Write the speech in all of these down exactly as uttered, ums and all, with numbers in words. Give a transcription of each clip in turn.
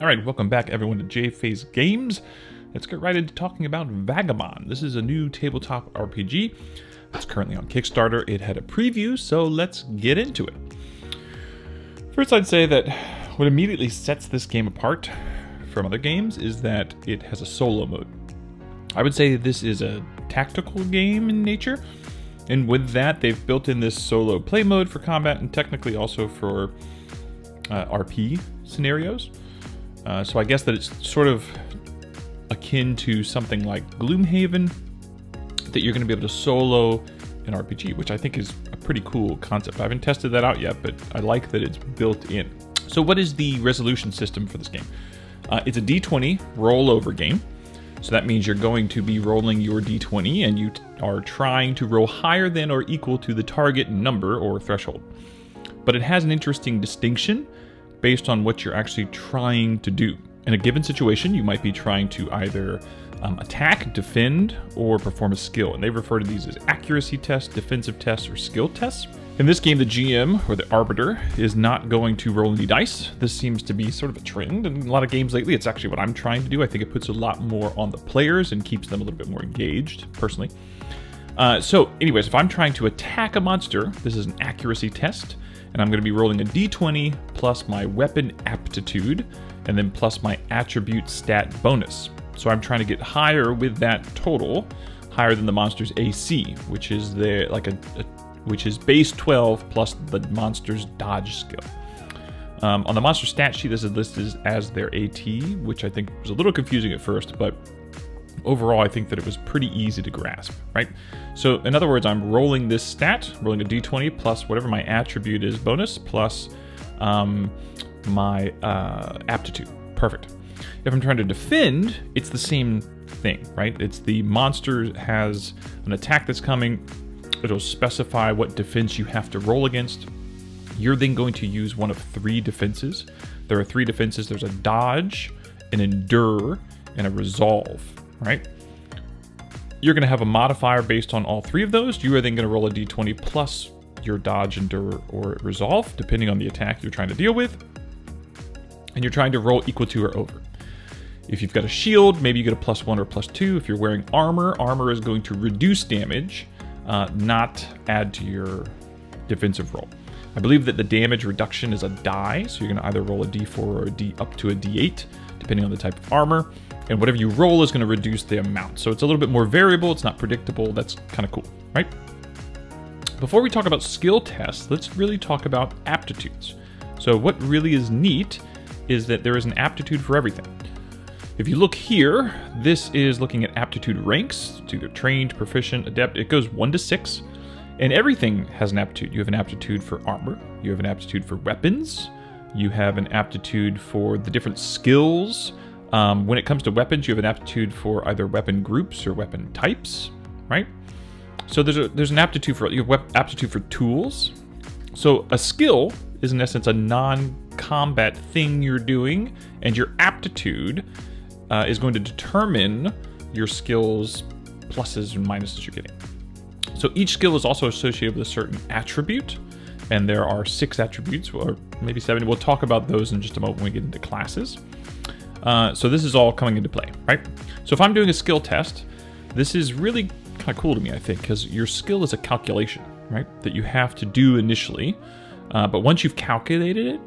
Alright, welcome back everyone to J-Phase Games. Let's get right into talking about Vagabond. This is a new tabletop R P G that's currently on Kickstarter. It had a preview, so let's get into it. First, I'd say that what immediately sets this game apart from other games is that it has a solo mode. I would say this is a tactical game in nature, and with that, they've built in this solo play mode for combat and technically also for uh, R P scenarios. Uh, so I guess that it's sort of akin to something like Gloomhaven, that you're going to be able to solo an R P G, which I think is a pretty cool concept. I haven't tested that out yet, but I like that it's built in. So what is the resolution system for this game? Uh, it's a D twenty rollover game. So that means you're going to be rolling your D twenty and you are trying to roll higher than or equal to the target number or threshold. But it has an interesting distinction based on what you're actually trying to do. In a given situation, you might be trying to either um, attack, defend, or perform a skill. And they refer to these as accuracy tests, defensive tests, or skill tests. In this game, the G M, or the Arbiter, is not going to roll any dice. This seems to be sort of a trend. In a lot of games lately, it's actually what I'm trying to do. I think it puts a lot more on the players and keeps them a little bit more engaged, personally. Uh, so anyways, if I'm trying to attack a monster, this is an accuracy test. And I'm going to be rolling a D twenty plus my weapon aptitude, and then plus my attribute stat bonus. So I'm trying to get higher with that total, higher than the monster's A C, which is the like a, a which is base twelve plus the monster's dodge skill. Um, on the monster stat sheet, this is listed as their A T, which I think was a little confusing at first, but overall I think that it was pretty easy to grasp, right? So in other words, I'm rolling this stat, rolling a D twenty plus whatever my attribute is bonus, plus um, my uh, aptitude. Perfect. If I'm trying to defend, it's the same thing, right? It's the monster has an attack that's coming. It'll specify what defense you have to roll against. You're then going to use one of three defenses. There are three defenses. There's a dodge, an endure, and a resolve, right? You're going to have a modifier based on all three of those. You are then going to roll a D twenty plus your dodge, endure, or resolve, depending on the attack you're trying to deal with. And you're trying to roll equal to or over. If you've got a shield, maybe you get a plus one or plus two. If you're wearing armor, armor is going to reduce damage, uh, not add to your defensive roll. I believe that the damage reduction is a die, so you're going to either roll a D four or a D up to a D eight, depending on the type of armor. And whatever you roll is going to reduce the amount. So it's a little bit more variable. It's not predictable. That's kind of cool, right? Before we talk about skill tests, let's really talk about aptitudes. So what really is neat is that there is an aptitude for everything. If you look here, this is looking at aptitude ranks. It's either trained, proficient, adept. It goes one to six. And everything has an aptitude. You have an aptitude for armor. You have an aptitude for weapons. You have an aptitude for the different skills. Um, when it comes to weapons, you have an aptitude for either weapon groups or weapon types, right? So there's a, there's an aptitude for, you have aptitude for tools. So a skill is in essence a non-combat thing you're doing, and your aptitude uh, is going to determine your skills pluses and minuses you're getting. So each skill is also associated with a certain attribute, and there are six attributes, or maybe seven. We'll talk about those in just a moment when we get into classes. Uh, so this is all coming into play, right? So if I'm doing a skill test, this is really kind of cool to me, I think, because your skill is a calculation, right? That you have to do initially. Uh, but once you've calculated it,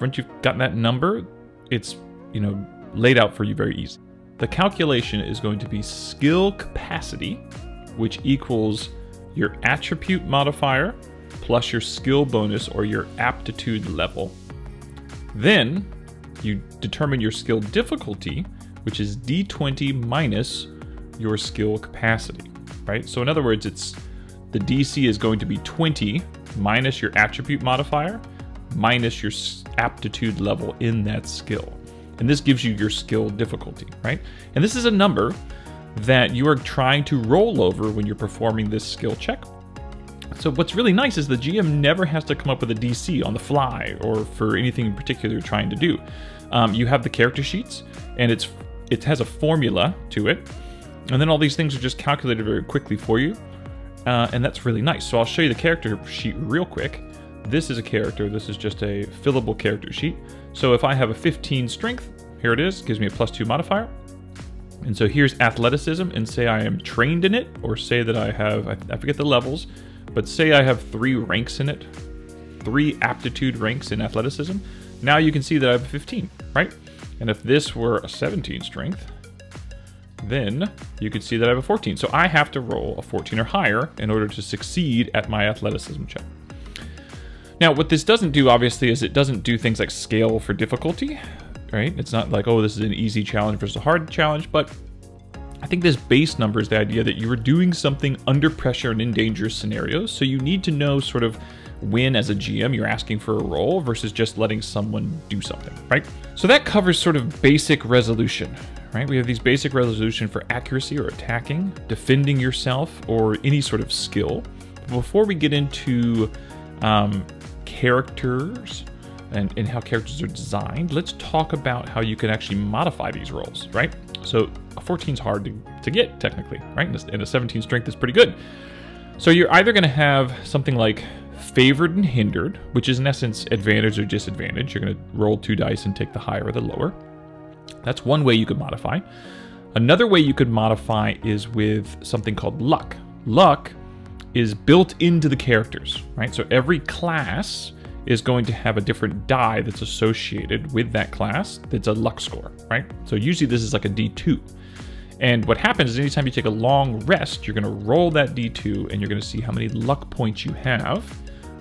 once you've gotten that number, it's, you know, laid out for you very easy. The calculation is going to be skill capacity, which equals your attribute modifier plus your skill bonus or your aptitude level. Then you determine your skill difficulty, which is D twenty minus your skill capacity, right? So in other words, it's the D C is going to be twenty minus your attribute modifier, minus your aptitude level in that skill. And this gives you your skill difficulty, right? And this is a number that you are trying to roll over when you're performing this skill check. So what's really nice is the G M never has to come up with a D C on the fly or for anything in particular you're trying to do. Um, you have the character sheets, and it's it has a formula to it. And then all these things are just calculated very quickly for you. Uh, and that's really nice. So I'll show you the character sheet real quick. This is a character. This is just a fillable character sheet. So if I have a fifteen strength, Here it is, gives me a plus two modifier. And so here's athleticism, and say I am trained in it, or say that I have, I forget the levels, but say I have three ranks in it, three aptitude ranks in athleticism. Now you can see that I have a fifteen, right? And if this were a seventeen strength, then you could see that I have a fourteen. So I have to roll a fourteen or higher in order to succeed at my athleticism check. Now, what this doesn't do, obviously, is it doesn't do things like scale for difficulty, right? It's not like, oh, this is an easy challenge versus a hard challenge, but I think this base number is the idea that you were doing something under pressure and in dangerous scenarios, so you need to know sort of when, as a G M, you're asking for a roll versus just letting someone do something, right? So that covers sort of basic resolution, right? We have these basic resolution for accuracy or attacking, defending yourself, or any sort of skill. But before we get into um, characters and, and how characters are designed, let's talk about how you can actually modify these rolls, right? So a fourteen is hard to, to get technically, right? And a seventeen strength is pretty good. So you're either gonna have something like favored and hindered, which is in essence advantage or disadvantage. You're gonna roll two dice and take the higher or the lower. That's one way you could modify. Another way you could modify is with something called luck. Luck is built into the characters, right? So every class is going to have a different die that's associated with that class that's a luck score, right? So usually this is like a D two. And what happens is anytime you take a long rest, you're gonna roll that D two and you're gonna see how many luck points you have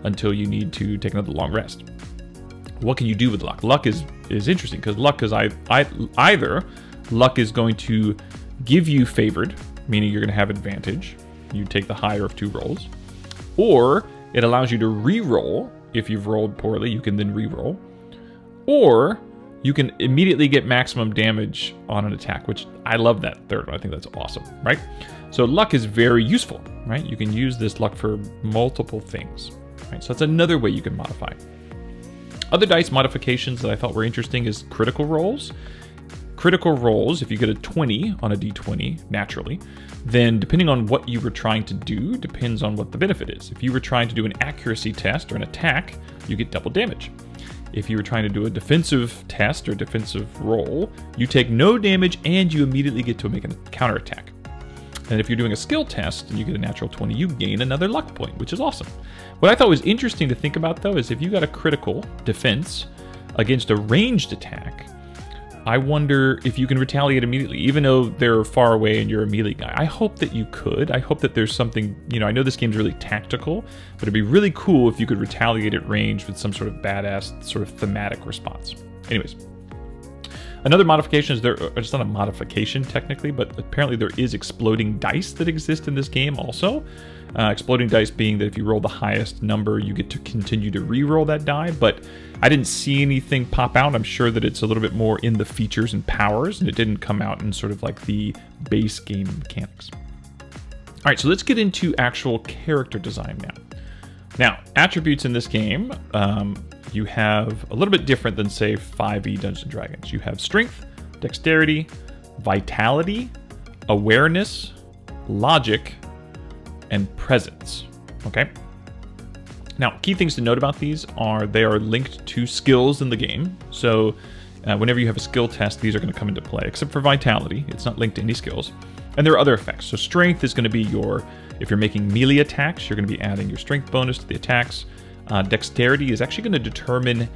until you need to take another long rest. What can you do with luck? Luck is, is interesting because luck is I, I, either luck is going to give you favored, meaning you're gonna have advantage. You take the higher of two rolls, or it allows you to re-roll. If you've rolled poorly, you can then re-roll, or you can immediately get maximum damage on an attack, which I love that third one. I think that's awesome, right? So luck is very useful, right? You can use this luck for multiple things, right? So that's another way you can modify. Other dice modifications that I thought were interesting is critical rolls. Critical rolls, if you get a twenty on a D twenty, naturally, then depending on what you were trying to do, depends on what the benefit is. If you were trying to do an accuracy test or an attack, you get double damage. If you were trying to do a defensive test or defensive roll, you take no damage and you immediately get to make a counterattack. And if you're doing a skill test and you get a natural twenty, you gain another luck point, which is awesome. What I thought was interesting to think about, though, is if you got a critical defense against a ranged attack, I wonder if you can retaliate immediately, even though they're far away and you're a melee guy. I hope that you could. I hope that there's something, you know, I know this game's really tactical, but it'd be really cool if you could retaliate at range with some sort of badass sort of thematic response. Anyways, another modification is there, it's not a modification technically, but apparently there is exploding dice that exist in this game also. Uh, exploding dice being that if you roll the highest number, you get to continue to re-roll that die, but I didn't see anything pop out. I'm sure that it's a little bit more in the features and powers, and it didn't come out in sort of like the base game mechanics. All right, so let's get into actual character design now. Now, attributes in this game, um, you have a little bit different than, say, five E Dungeons and Dragons. You have strength, dexterity, vitality, awareness, logic, and presence, okay? Now, key things to note about these are they are linked to skills in the game. So uh, whenever you have a skill test, these are gonna come into play, except for vitality. It's not linked to any skills. And there are other effects. So strength is gonna be your, if you're making melee attacks, you're gonna be adding your strength bonus to the attacks. Uh, dexterity is actually gonna determine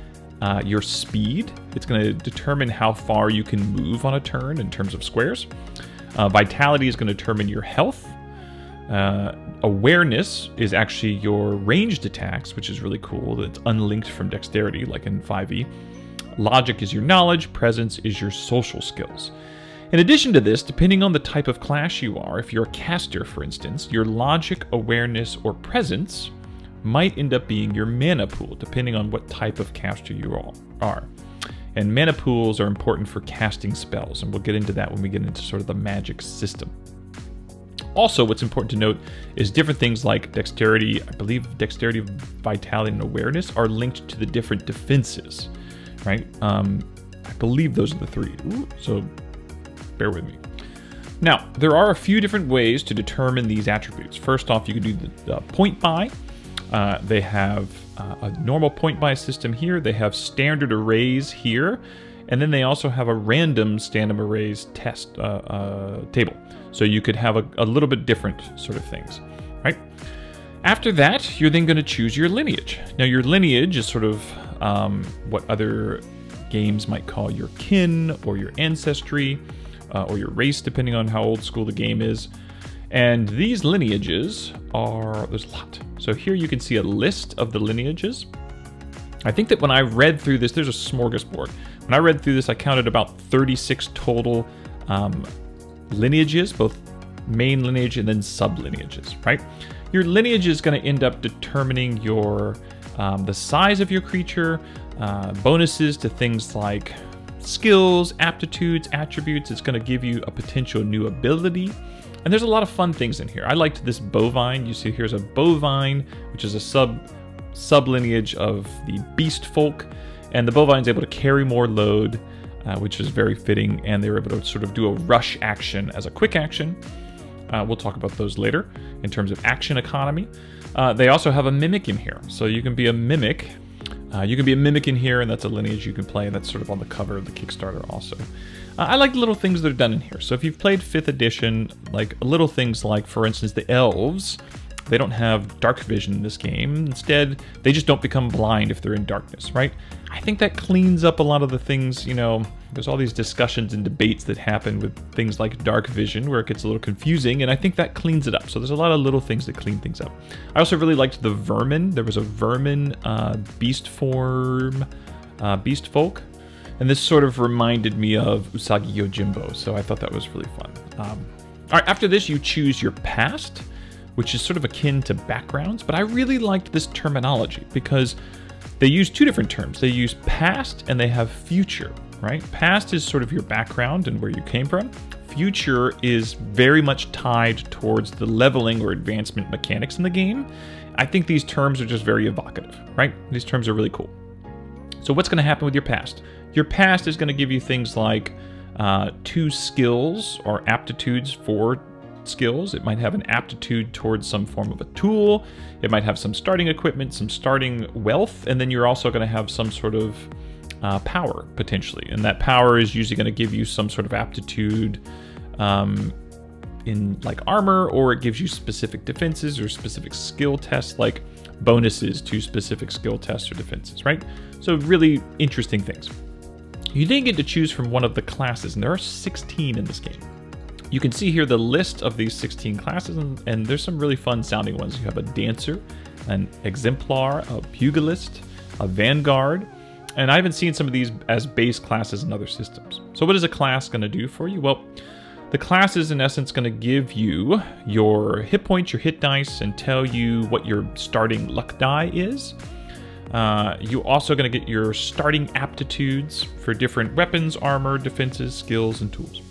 uh, your speed. It's gonna determine how far you can move on a turn in terms of squares. Uh, vitality is gonna determine your health. Uh, awareness is actually your ranged attacks, which is really cool. That's unlinked from dexterity, like in five E. Logic is your knowledge. Presence is your social skills. In addition to this, depending on the type of class you are, if you're a caster, for instance, your logic, awareness, or presence might end up being your mana pool, depending on what type of caster you all are. And mana pools are important for casting spells, and we'll get into that when we get into sort of the magic system. Also, what's important to note is different things like dexterity, I believe dexterity, vitality, and awareness are linked to the different defenses, right? Um, I believe those are the three, ooh, so bear with me. Now, there are a few different ways to determine these attributes. First off, you can do the uh, point buy. Uh, they have uh, a normal point buy system here. They have standard arrays here. And then they also have a random standum arrays test uh, uh, table. So you could have a, a little bit different sort of things, right? After that, you're then going to choose your lineage. Now your lineage is sort of um, what other games might call your kin or your ancestry uh, or your race, depending on how old school the game is. And these lineages are, there's a lot. So here you can see a list of the lineages. I think that when I read through this, there's a smorgasbord. When I read through this, I counted about thirty-six total um, lineages, both main lineage and then sub-lineages, right? Your lineage is going to end up determining your um, the size of your creature, uh, bonuses to things like skills, aptitudes, attributes. It's going to give you a potential new ability. And there's a lot of fun things in here. I liked this bovine. You see here's a bovine, which is a sub sub-lineage of the beast folk. And the bovine's able to carry more load, uh, which is very fitting. And they were able to sort of do a rush action as a quick action. Uh, we'll talk about those later in terms of action economy. Uh, they also have a mimic in here. So you can be a mimic. Uh, you can be a mimic in here, and that's a lineage you can play, and that's sort of on the cover of the Kickstarter also. Uh, I like the little things that are done in here. So if you've played fifth edition, like little things like, for instance, the elves, they don't have dark vision in this game. Instead, they just don't become blind if they're in darkness, right? I think that cleans up a lot of the things, you know, there's all these discussions and debates that happen with things like dark vision where it gets a little confusing, and I think that cleans it up. So there's a lot of little things that clean things up. I also really liked the vermin. There was a vermin uh, beast form, uh, beast folk. And this sort of reminded me of Usagi Yojimbo, so I thought that was really fun. Um, all right, after this, you choose your past, which is sort of akin to backgrounds, but I really liked this terminology because they use two different terms. They use past and they have future, right? Past is sort of your background and where you came from. Future is very much tied towards the leveling or advancement mechanics in the game. I think these terms are just very evocative, right? These terms are really cool. So what's gonna happen with your past? Your past is gonna give you things like uh, two skills or aptitudes for skills. It might have an aptitude towards some form of a tool. It might have some starting equipment, some starting wealth, and then you're also going to have some sort of uh, power potentially. And that power is usually going to give you some sort of aptitude um, in like armor, or it gives you specific defenses or specific skill tests, like bonuses to specific skill tests or defenses, right? So really interesting things. You then get to choose from one of the classes, and there are sixteen in this game. You can see here the list of these sixteen classes, and, and there's some really fun sounding ones. You have a dancer, an exemplar, a pugilist, a vanguard, and I haven't seen some of these as base classes in other systems. So what is a class gonna do for you? Well, the class is in essence gonna give you your hit points, your hit dice, and tell you what your starting luck die is. Uh, you also gonna get your starting aptitudes for different weapons, armor, defenses, skills, and tools.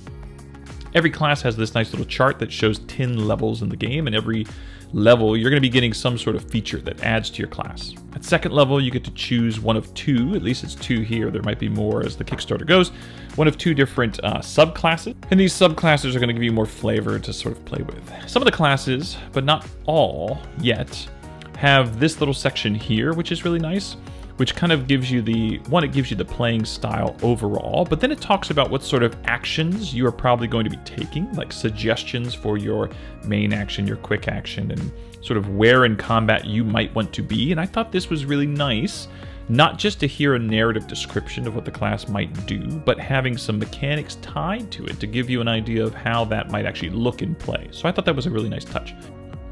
Every class has this nice little chart that shows ten levels in the game, and every level you're going to be getting some sort of feature that adds to your class. At second level, you get to choose one of two, at least it's two here, there might be more as the Kickstarter goes, one of two different uh, subclasses, and these subclasses are going to give you more flavor to sort of play with. Some of the classes, but not all yet, have this little section here, which is really nice, which kind of gives you the, one, it gives you the playing style overall, but then it talks about what sort of actions you are probably going to be taking, like suggestions for your main action, your quick action, and sort of where in combat you might want to be. And I thought this was really nice, not just to hear a narrative description of what the class might do, but having some mechanics tied to it to give you an idea of how that might actually look in play. So I thought that was a really nice touch.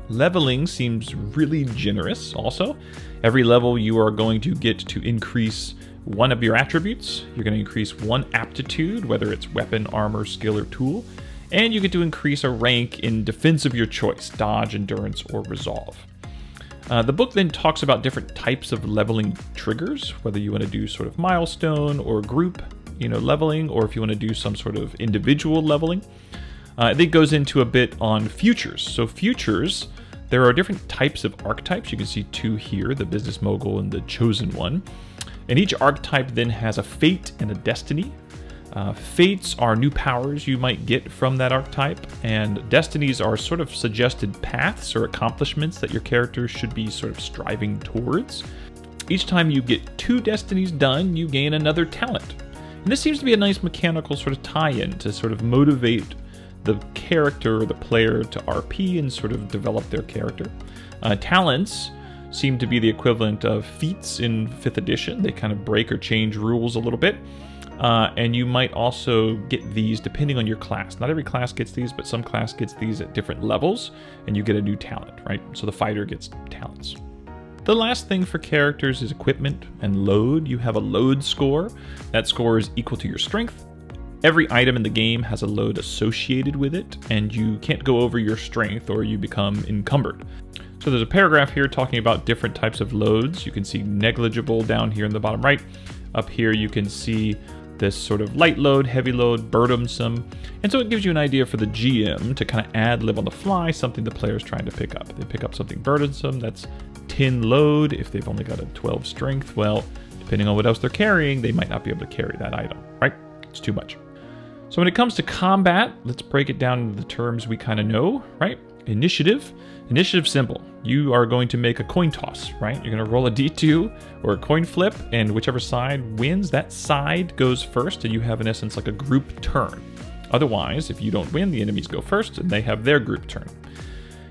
Leveling seems really generous also. Every level you are going to get to increase one of your attributes. You're going to increase one aptitude, whether it's weapon, armor, skill, or tool. And you get to increase a rank in defense of your choice, dodge, endurance, or resolve. Uh, the book then talks about different types of leveling triggers, whether you want to do sort of milestone or group, you know, leveling, or if you want to do some sort of individual leveling. Uh, it goes into a bit on futures. So futures, there are different types of archetypes. You can see two here, the business mogul and the chosen one. And each archetype then has a fate and a destiny. Uh, fates are new powers you might get from that archetype, and destinies are sort of suggested paths or accomplishments that your character should be sort of striving towards. Each time you get two destinies done, you gain another talent. And this seems to be a nice mechanical sort of tie-in to sort of motivate the character or the player to R P and sort of develop their character. Uh, talents seem to be the equivalent of feats in fifth edition. They kind of break or change rules a little bit. Uh, and you might also get these depending on your class. Not every class gets these, but some class gets these at different levels, and you get a new talent, right? So the fighter gets talents. The last thing for characters is equipment and load. You have a load score. That score is equal to your strength. Every item in the game has a load associated with it, and you can't go over your strength or you become encumbered. So there's a paragraph here talking about different types of loads. You can see negligible down here in the bottom right. Up here you can see this sort of light load, heavy load, burdensome. And so it gives you an idea for the G M to kind of ad lib on the fly something the player's trying to pick up. They pick up something burdensome, that's ten load. If they've only got a twelve strength, well, depending on what else they're carrying, they might not be able to carry that item, right? It's too much. So when it comes to combat, let's break it down into the terms we kind of know, right? Initiative. Initiative simple. You are going to make a coin toss, right? You're going to roll a D two or a coin flip, and whichever side wins, that side goes first, and you have, in essence, like a group turn. Otherwise, if you don't win, the enemies go first, and they have their group turn.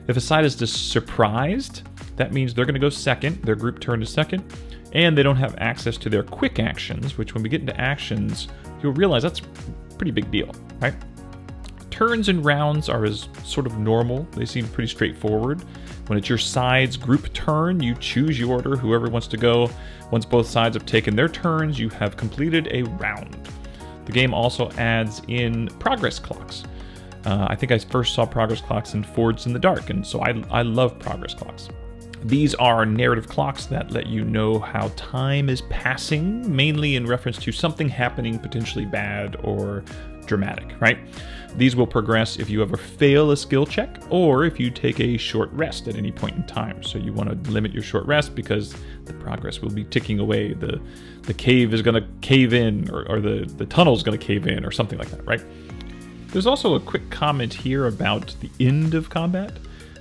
If a side is just surprised, that means they're going to go second. Their group turn is second, and they don't have access to their quick actions, which when we get into actions, you'll realize that's a pretty big deal, right? Turns and rounds are as sort of normal. They seem pretty straightforward. When it's your side's group turn, you choose your order, whoever wants to go. Once both sides have taken their turns, you have completed a round. The game also adds in progress clocks. Uh, I think I first saw progress clocks in Forged in the Dark, and so I, I love progress clocks. These are narrative clocks that let you know how time is passing, mainly in reference to something happening potentially bad or dramatic, right? These will progress if you ever fail a skill check or if you take a short rest at any point in time. So you want to limit your short rest because the progress will be ticking away. The the cave is going to cave in, or, or the, the tunnel is going to cave in, or something like that, right? There's also a quick comment here about the end of combat,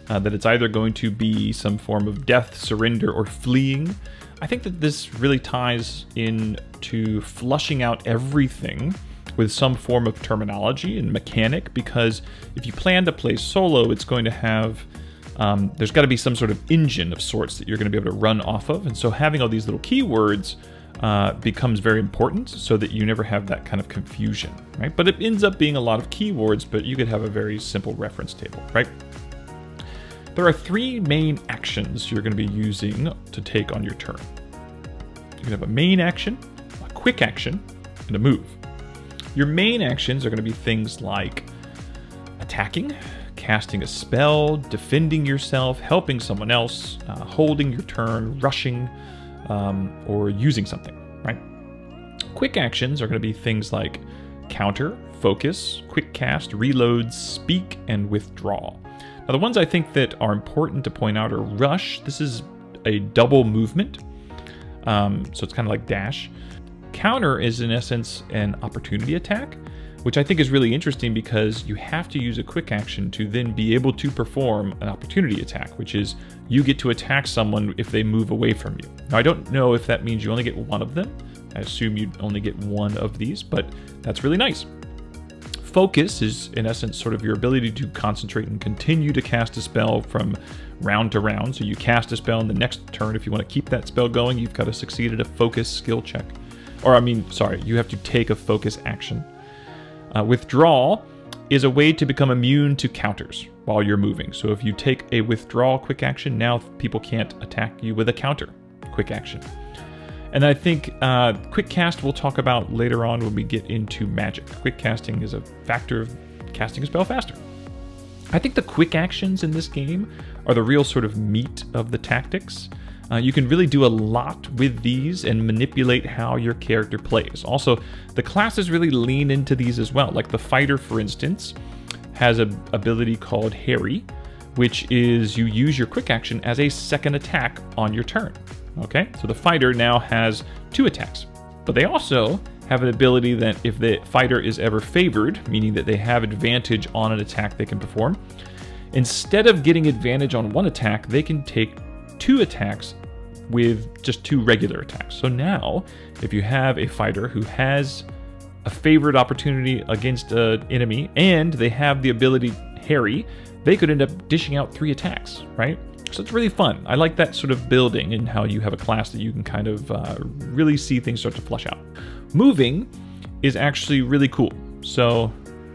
uh, that it's either going to be some form of death, surrender, or fleeing. I think that this really ties in to flushing out everything with some form of terminology and mechanic, because if you plan to play solo, it's going to have, um, there's got to be some sort of engine of sorts that you're going to be able to run off of. And so having all these little keywords uh, becomes very important so that you never have that kind of confusion, right? But it ends up being a lot of keywords, but you could have a very simple reference table, right? There are three main actions you're going to be using to take on your turn. You can have a main action, a quick action, and a move. Your main actions are going to be things like attacking, casting a spell, defending yourself, helping someone else, uh, holding your turn, rushing, um, or using something, right? Quick actions are going to be things like counter, focus, quick cast, reload, speak, and withdraw. Now, the ones I think that are important to point out are rush. This is a double movement, um, so it's kind of like dash. Counter is, in essence, an opportunity attack, which I think is really interesting because you have to use a quick action to then be able to perform an opportunity attack, which is you get to attack someone if they move away from you. Now, I don't know if that means you only get one of them. I assume you only get one of these, but that's really nice. Focus is, in essence, sort of your ability to concentrate and continue to cast a spell from round to round. So you cast a spell in the next turn. If you want to keep that spell going, you've got to succeed at a focus skill check. Or I mean, sorry, you have to take a focus action. Uh, withdraw is a way to become immune to counters while you're moving. So if you take a withdraw quick action, now people can't attack you with a counter quick action. And I think uh, quick cast we'll talk about later on when we get into magic. Quick casting is a factor of casting a spell faster. I think the quick actions in this game are the real sort of meat of the tactics. Uh, you can really do a lot with these and manipulate how your character plays. Also, the classes really lean into these as well. Like the fighter, for instance, has an ability called Harry, which is you use your quick action as a second attack on your turn. Okay, so the fighter now has two attacks, but they also have an ability that if the fighter is ever favored, meaning that they have advantage on an attack they can perform, instead of getting advantage on one attack, they can take two attacks with just two regular attacks. So now, if you have a fighter who has a favored opportunity against an enemy, and they have the ability Harry, they could end up dishing out three attacks, right? So it's really fun. I like that sort of building and how you have a class that you can kind of uh, really see things start to flush out. Moving is actually really cool. So,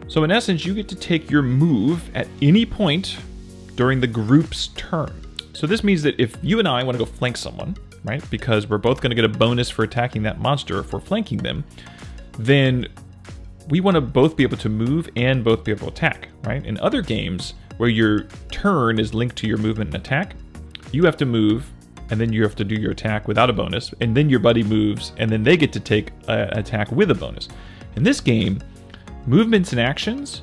so in essence, you get to take your move at any point during the group's turn. So this means that if you and I want to go flank someone, right? Because we're both going to get a bonus for attacking that monster if we're flanking them, then we want to both be able to move and both be able to attack, right? In other games where your turn is linked to your movement and attack, you have to move and then you have to do your attack without a bonus, and then your buddy moves and then they get to take an attack with a bonus. In this game, movements and actions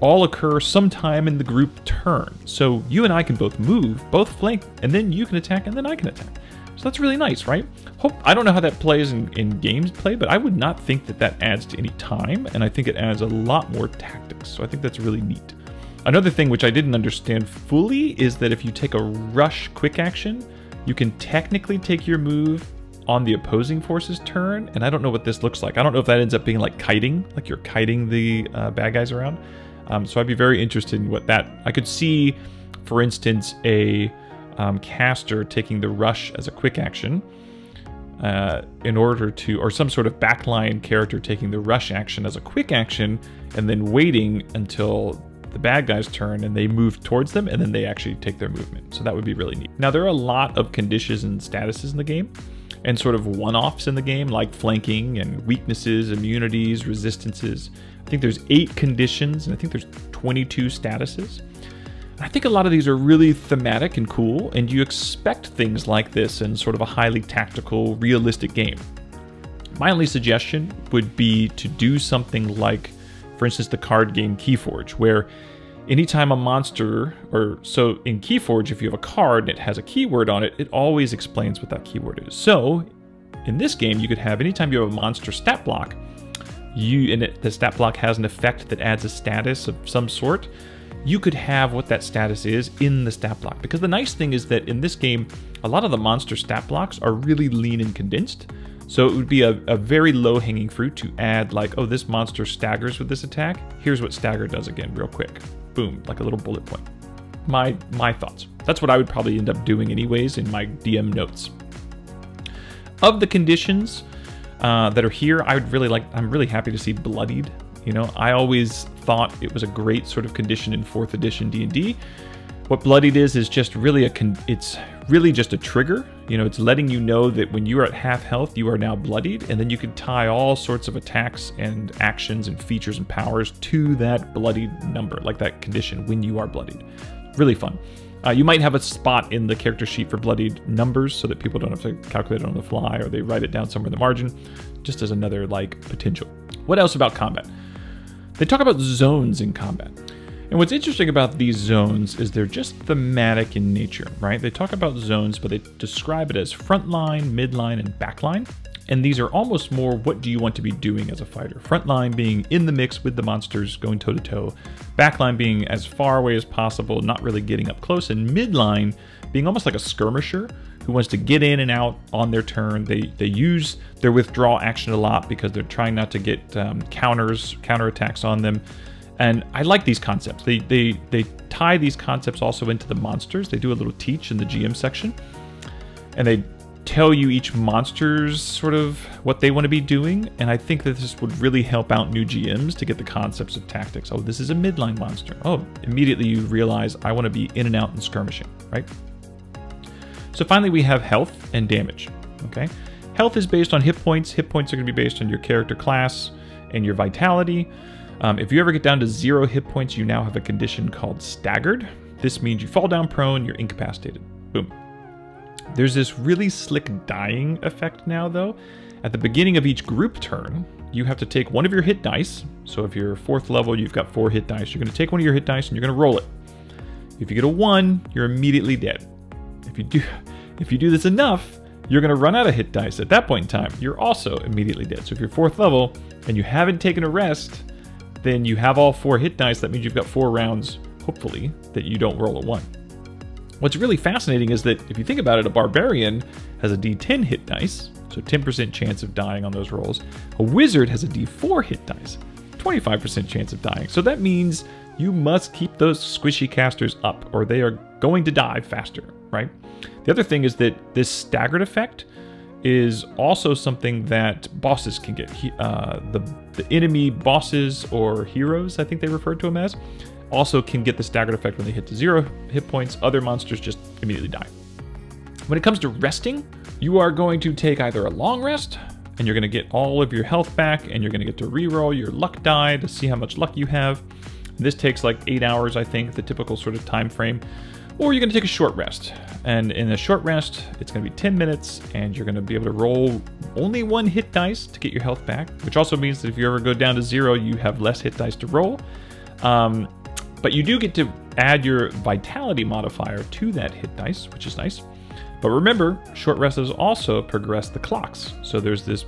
all occur sometime in the group turn. So you and I can both move, both flank, and then you can attack and then I can attack. So that's really nice, right? Hope, I don't know how that plays in, in games play, but I would not think that that adds to any time, and I think it adds a lot more tactics. So I think that's really neat. Another thing which I didn't understand fully is that if you take a rush quick action, you can technically take your move on the opposing force's turn, and I don't know what this looks like. I don't know if that ends up being like kiting, like you're kiting the uh, bad guys around. Um, so I'd be very interested in what that... I could see, for instance, a... Um, caster taking the rush as a quick action uh, in order to, or some sort of backline character taking the rush action as a quick action and then waiting until the bad guy's turn and they move towards them and then they actually take their movement. So that would be really neat. Now there are a lot of conditions and statuses in the game and sort of one-offs in the game, like flanking and weaknesses, immunities, resistances. I think there's eight conditions and I think there's twenty-two statuses. I think a lot of these are really thematic and cool, and you expect things like this in sort of a highly tactical, realistic game. My only suggestion would be to do something like, for instance, the card game Keyforge, where anytime a monster, or so in Keyforge, if you have a card and it has a keyword on it, it always explains what that keyword is. So in this game, you could have, anytime you have a monster stat block, you and it, the stat block has an effect that adds a status of some sort, you could have what that status is in the stat block. Because the nice thing is that in this game, a lot of the monster stat blocks are really lean and condensed. So it would be a, a very low hanging fruit to add like, oh, this monster staggers with this attack. Here's what stagger does again, real quick. Boom, like a little bullet point. My, my thoughts. That's what I would probably end up doing anyways in my D M notes. Of the conditions uh, that are here, I would really like, I'm really happy to see bloodied. You know, I always thought it was a great sort of condition in fourth edition D and D. What bloodied is is just really a con it's really just a trigger. You know, it's letting you know that when you are at half health, you are now bloodied, and then you can tie all sorts of attacks and actions and features and powers to that bloodied number, like that condition when you are bloodied. Really fun. Uh, you might have a spot in the character sheet for bloodied numbers so that people don't have to calculate it on the fly, or they write it down somewhere in the margin, just as another like potential. What else about combat? They talk about zones in combat. And what's interesting about these zones is they're just thematic in nature, right? They talk about zones, but they describe it as frontline, midline, and backline. And these are almost more, what do you want to be doing as a fighter? Frontline being in the mix with the monsters, going toe to toe. Backline being as far away as possible, not really getting up close. And midline being almost like a skirmisher who wants to get in and out on their turn. They they use their withdraw action a lot because they're trying not to get um, counters, counterattacks on them. And I like these concepts. They, they, they tie these concepts also into the monsters. They do a little teach in the G M section. And they tell you each monster's sort of what they want to be doing. And I think that this would really help out new G Ms to get the concepts of tactics. Oh, this is a midline monster. Oh, immediately you realize I want to be in and out and skirmishing, right? So finally, we have health and damage, okay? Health is based on hit points. Hit points are gonna be based on your character class and your vitality. Um, if you ever get down to zero hit points, you now have a condition called staggered. This means you fall down prone, you're incapacitated, boom. There's this really slick dying effect now though. At the beginning of each group turn, you have to take one of your hit dice. So if you're fourth level, you've got four hit dice. You're gonna take one of your hit dice and you're gonna roll it. If you get a one, you're immediately dead. If you do, if you do this enough, you're gonna run out of hit dice. At that point in time, you're also immediately dead. So if you're fourth level and you haven't taken a rest, then you have all four hit dice. That means you've got four rounds, hopefully, that you don't roll a one. What's really fascinating is that if you think about it, a barbarian has a D ten hit dice, so ten percent chance of dying on those rolls. A wizard has a D four hit dice, twenty-five percent chance of dying. So that means you must keep those squishy casters up or they are going to die faster, right? The other thing is that this staggered effect is also something that bosses can get. Uh, the, the enemy bosses or heroes, I think they refer to them as, also can get the staggered effect when they hit to zero hit points. Other monsters just immediately die. When it comes to resting, you are going to take either a long rest, and you're gonna get all of your health back, and you're gonna get to reroll your luck die to see how much luck you have. This takes like eight hours, I think, the typical sort of time frame. Or you're gonna take a short rest. And in a short rest, it's gonna be ten minutes, and you're gonna be able to roll only one hit dice to get your health back, which also means that if you ever go down to zero, you have less hit dice to roll. Um, but you do get to add your vitality modifier to that hit dice, which is nice. But remember, short rests also progress the clocks. So there's this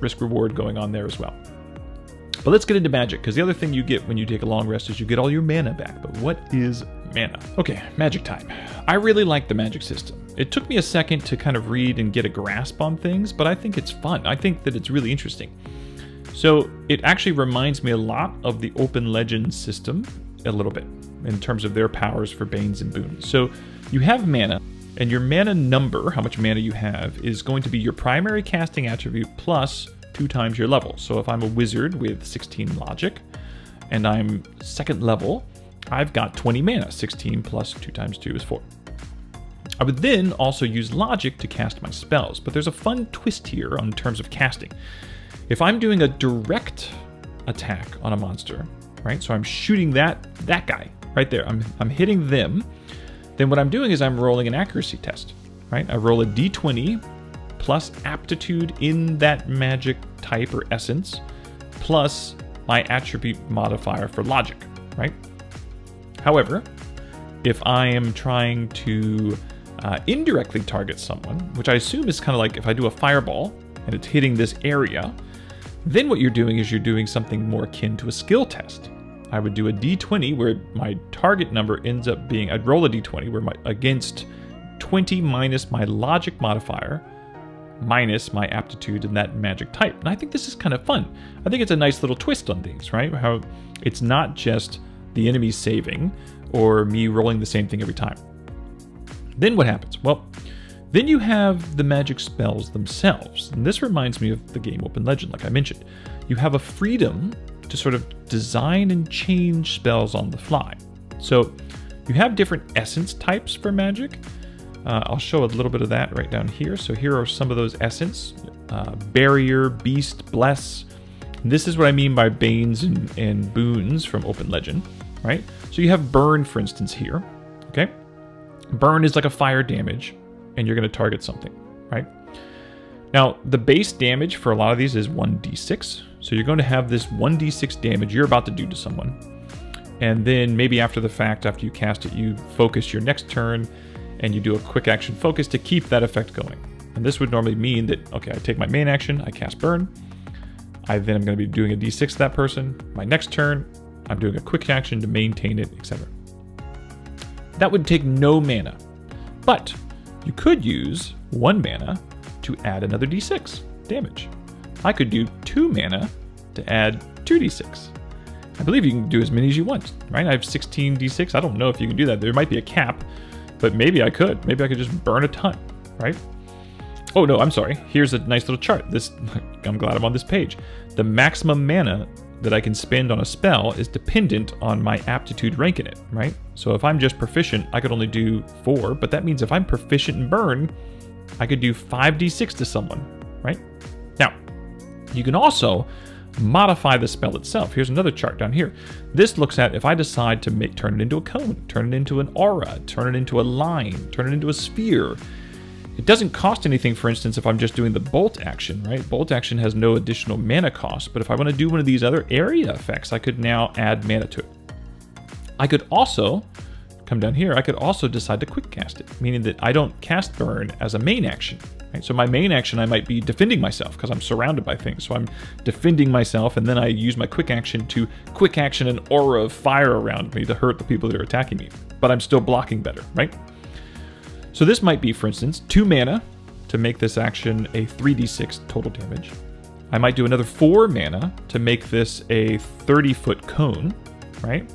risk reward going on there as well. But let's get into magic, because the other thing you get when you take a long rest is you get all your mana back. But what is mana? Okay, magic time. I really like the magic system. It took me a second to kind of read and get a grasp on things, but I think it's fun. I think that it's really interesting. So it actually reminds me a lot of the Open Legend system a little bit in terms of their powers for banes and boons. So you have mana, and your mana number, how much mana you have, is going to be your primary casting attribute plus two times your level. So if I'm a wizard with sixteen logic and I'm second level, I've got twenty mana. sixteen plus two times two is four. I would then also use logic to cast my spells, but there's a fun twist here in terms of casting. If I'm doing a direct attack on a monster, right? So I'm shooting that that guy right there. I'm, I'm hitting them. Then what I'm doing is I'm rolling an accuracy test, right? I roll a D twenty plus aptitude in that magic type or essence, plus my attribute modifier for logic, right? However, if I am trying to uh, indirectly target someone, which I assume is kind of like if I do a fireball and it's hitting this area, then what you're doing is you're doing something more akin to a skill test. I would do a D twenty where my target number ends up being, I'd roll a D twenty where my against twenty minus my logic modifier, minus my aptitude and that magic type. And I think this is kind of fun. I think it's a nice little twist on things, right? How it's not just the enemy saving or me rolling the same thing every time. Then what happens? Well, then you have the magic spells themselves. And this reminds me of the game Open Legend, like I mentioned. You have a freedom to sort of design and change spells on the fly. So you have different essence types for magic. Uh, I'll show a little bit of that right down here. So here are some of those essence, uh, barrier, beast, bless. This is what I mean by banes and, and boons from Open Legend, right? So you have burn, for instance, here, okay? Burn is like a fire damage, and you're gonna target something, right? Now, the base damage for a lot of these is one D six. So you're gonna have this one D six damage you're about to do to someone. And then maybe after the fact, after you cast it, you focus your next turn, and you do a quick action focus to keep that effect going. And this would normally mean that, okay, I take my main action, I cast burn, I then am gonna be doing a D six to that person. My next turn, I'm doing a quick action to maintain it, et cetera. That would take no mana, but you could use one mana to add another D six damage. I could do two mana to add two D six. I believe you can do as many as you want, right? I have sixteen D six, I don't know if you can do that. There might be a cap, but maybe I could. Maybe I could just burn a ton, right? Oh no, I'm sorry. Here's a nice little chart. This, I'm glad I'm on this page. The maximum mana that I can spend on a spell is dependent on my aptitude rank in it, right? So if I'm just proficient, I could only do four, but that means if I'm proficient in burn, I could do five D six to someone, right? Now, you can also modify the spell itself. Here's another chart down here. This looks at if I decide to make turn it into a cone, turn it into an aura, turn it into a line, turn it into a sphere. It doesn't cost anything, for instance, if I'm just doing the bolt action, right? Bolt action has no additional mana cost, but if I want to do one of these other area effects, I could now add mana to it. I could also come down here, I could also decide to quick cast it, meaning that I don't cast burn as a main action. Right? So my main action, I might be defending myself because I'm surrounded by things. So I'm defending myself, and then I use my quick action to quick action an aura of fire around me to hurt the people that are attacking me, but I'm still blocking better, right? So this might be, for instance, two mana to make this action a three d six total damage. I might do another four mana to make this a thirty foot cone, right?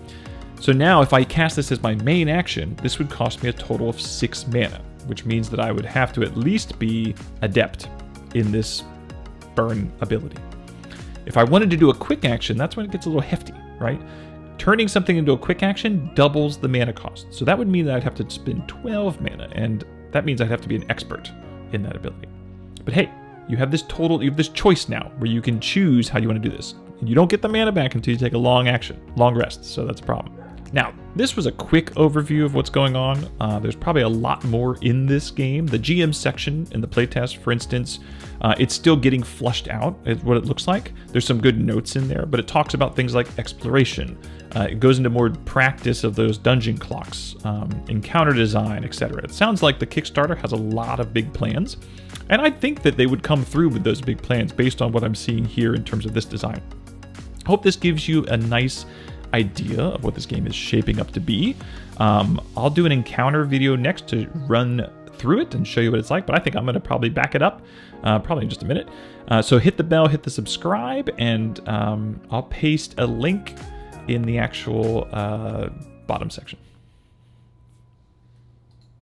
So now if I cast this as my main action, this would cost me a total of six mana, which means that I would have to at least be adept in this burn ability. If I wanted to do a quick action, that's when it gets a little hefty, right? Turning something into a quick action doubles the mana cost. So that would mean that I'd have to spend twelve mana, and that means I'd have to be an expert in that ability. But hey, you have this total, you have this choice now where you can choose how you want to do this. And you don't get the mana back until you take a long action, long rest, so that's a problem. Now, this was a quick overview of what's going on. Uh, there's probably a lot more in this game. The G M section in the playtest, for instance, uh, it's still getting flushed out, is what it looks like. There's some good notes in there, but it talks about things like exploration. Uh, it goes into more practice of those dungeon clocks, um, encounter design, et cetera. It sounds like the Kickstarter has a lot of big plans, and I think that they would come through with those big plans based on what I'm seeing here in terms of this design. I hope this gives you a nice idea of what this game is shaping up to be. Um, I'll do an encounter video next to run through it and show you what it's like, but I think I'm going to probably back it up, uh, probably in just a minute. Uh, so hit the bell, hit the subscribe, and um, I'll paste a link in the actual uh, bottom section.